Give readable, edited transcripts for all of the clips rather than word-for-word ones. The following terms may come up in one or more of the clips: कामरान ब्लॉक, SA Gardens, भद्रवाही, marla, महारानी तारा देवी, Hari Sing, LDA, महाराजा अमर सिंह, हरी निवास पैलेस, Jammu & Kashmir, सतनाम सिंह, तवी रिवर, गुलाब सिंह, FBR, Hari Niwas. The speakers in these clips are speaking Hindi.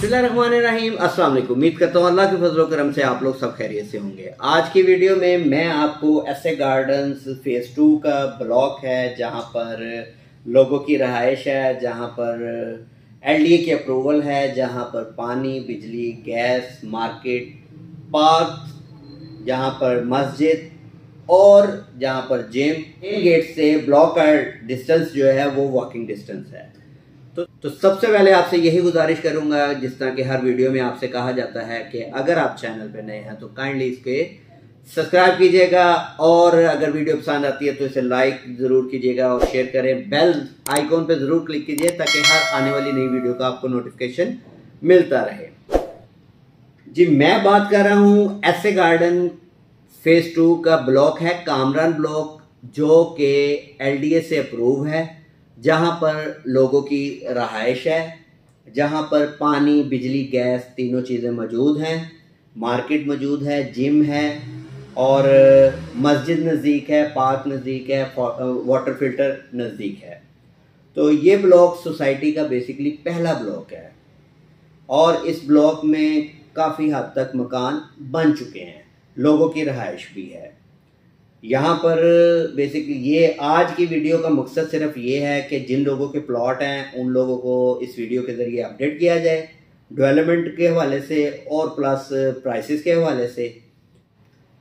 बिस्मिल्लाहिर्रहमानिर्रहीम, अस्सलाम वालेकुम। उम्मीद करता हूँ अल्लाह के फजल करम से आप लोग सब खैरियत से होंगे। आज की वीडियो में मैं आपको SA गार्डन्स फेज़ 2 का ब्लॉक है, जहाँ पर लोगों की रहाइश है, जहाँ पर LDA की अप्रूवल है, जहाँ पर पानी, बिजली, गैस, मार्केट, पार्क, जहाँ पर मस्जिद और जहाँ पर जिम। इन गेट से ब्लॉक का डिस्टेंस जो है वो वॉकिंग डिस्टेंस है। तो सबसे पहले आपसे यही गुजारिश करूंगा, जिस तरह के हर वीडियो में आपसे कहा जाता है कि अगर आप चैनल पर नए हैं तो काइंडली इसके सब्सक्राइब कीजिएगा, और अगर वीडियो पसंद आती है तो इसे लाइक ज़रूर कीजिएगा और शेयर करें। बेल आइकॉन पर ज़रूर क्लिक कीजिए ताकि हर आने वाली नई वीडियो का आपको नोटिफिकेशन मिलता रहे। जी, मैं बात कर रहा हूँ SA गार्डन फेज़ 2 का ब्लॉक है कामरान ब्लॉक, जो कि LDA से अप्रूव है, जहाँ पर लोगों की रहाइश है, जहाँ पर पानी, बिजली, गैस तीनों चीज़ें मौजूद हैं, मार्केट मौजूद है, जिम है और मस्जिद नज़दीक है, पार्क नज़दीक है, वाटर फिल्टर नज़दीक है। तो ये ब्लॉक सोसाइटी का बेसिकली पहला ब्लॉक है और इस ब्लॉक में काफ़ी हद तक मकान बन चुके हैं, लोगों की रहाइश भी है। यहाँ पर बेसिकली ये आज की वीडियो का मकसद सिर्फ ये है कि जिन लोगों के प्लॉट हैं उन लोगों को इस वीडियो के ज़रिए अपडेट किया जाए डेवलपमेंट के हवाले से और प्लस प्राइसेस के हवाले से,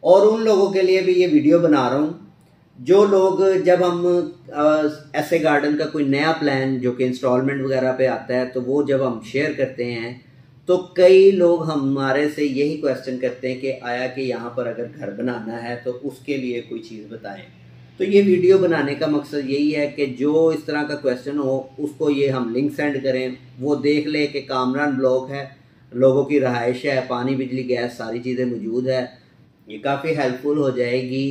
और उन लोगों के लिए भी ये वीडियो बना रहा हूँ जो लोग, जब हम SA गार्डन का कोई नया प्लान जो कि इंस्टॉलमेंट वगैरह पे आता है तो वो जब हम शेयर करते हैं तो कई लोग हमारे से यही क्वेश्चन करते हैं कि आया कि यहाँ पर अगर घर बनाना है तो उसके लिए कोई चीज़ बताएं। तो ये वीडियो बनाने का मकसद यही है कि जो इस तरह का क्वेश्चन हो उसको ये हम लिंक सेंड करें, वो देख ले कि कामरान ब्लॉक है, लोगों की रहाइश है, पानी, बिजली, गैस सारी चीज़ें मौजूद है। ये काफ़ी हेल्पफुल हो जाएगी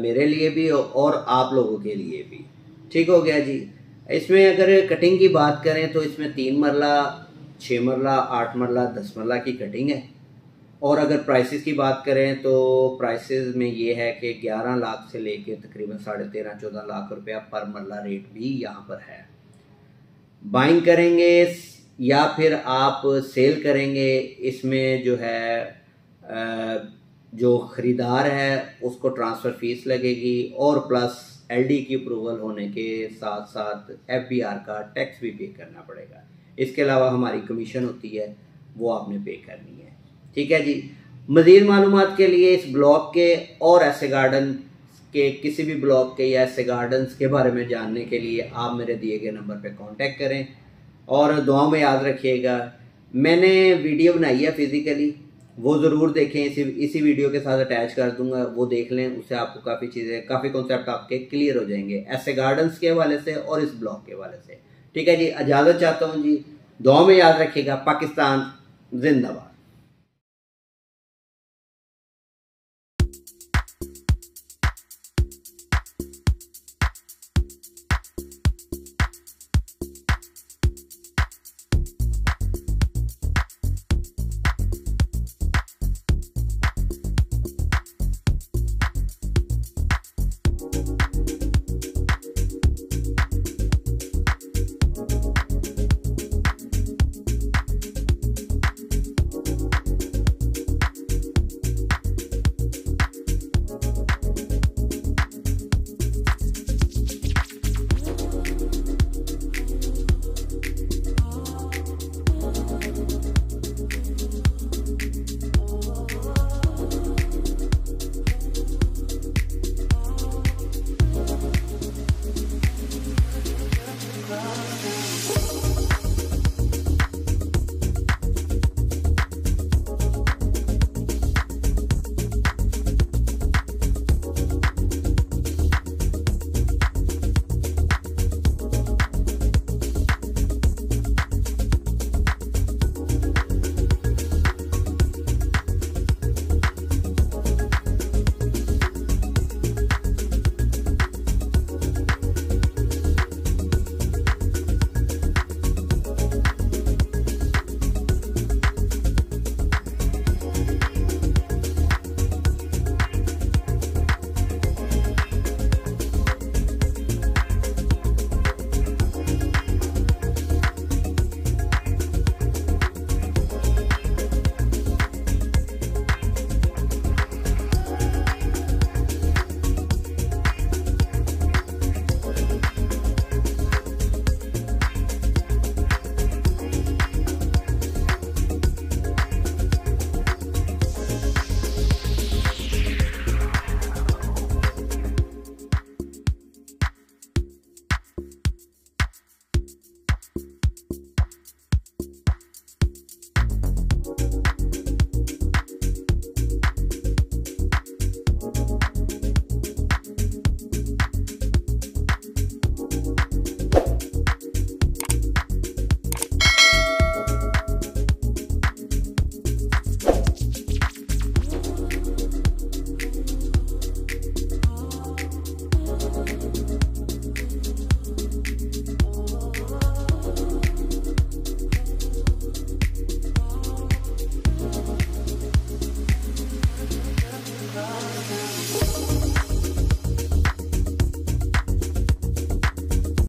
मेरे लिए भी और आप लोगों के लिए भी। ठीक हो गया जी। इसमें अगर कटिंग की बात करें तो इसमें 3 मरला, 6 मरला, 8 मरला, 10 मरला की कटिंग है। और अगर प्राइसेस की बात करें तो प्राइसेस में ये है कि 11 लाख से लेके तकरीबन 13.5-14 लाख रुपया पर मरला रेट भी यहाँ पर है। बाइंग करेंगे या फिर आप सेल करेंगे, इसमें जो है जो ख़रीदार है उसको ट्रांसफ़र फीस लगेगी और प्लस LDA की अप्रूवल होने के साथ साथ FBR का टैक्स भी पे करना पड़ेगा। इसके अलावा हमारी कमीशन होती है, वो आपने पे करनी है। ठीक है जी। मज़ीद मालूमात के लिए इस ब्लॉक के और SA गार्डन के किसी भी ब्लॉक के या SA गार्डन्स के बारे में जानने के लिए आप मेरे दिए गए नंबर पे कांटेक्ट करें। और दुआओं में याद रखिएगा, मैंने वीडियो बनाई है फिज़िकली, वो ज़रूर देखें, इसी वीडियो के साथ अटैच कर दूंगा, वो देख लें। उससे आपको काफ़ी चीज़ें, काफ़ी कॉन्सेप्ट आपके क्लियर हो जाएंगे SA गार्डन्स के हवाले से और इस ब्लॉक के हवाले से। ठीक है जी। इजाज़त चाहता हूँ जी। दुआ में याद रखिएगा। पाकिस्तान जिंदाबाद।